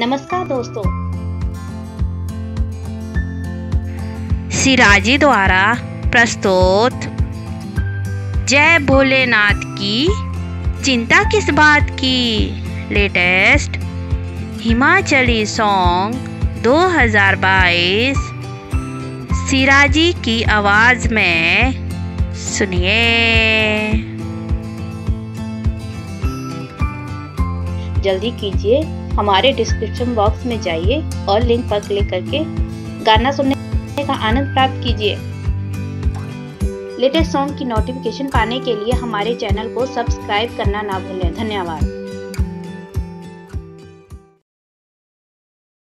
नमस्कार दोस्तों, सिराजी द्वारा प्रस्तुत जय भोलेनाथ की चिंता किस बात की लेटेस्ट हिमाचली सॉन्ग 2022 सिराजी की आवाज में सुनिए। जल्दी कीजिए, हमारे डिस्क्रिप्शन बॉक्स में जाइए और लिंक पर क्लिक करके गाना सुनने का आनंद प्राप्त कीजिए। लेटेस्ट सॉन्ग की नोटिफिकेशन पाने के लिए हमारे चैनल को सब्सक्राइब करना ना भूलें। धन्यवाद।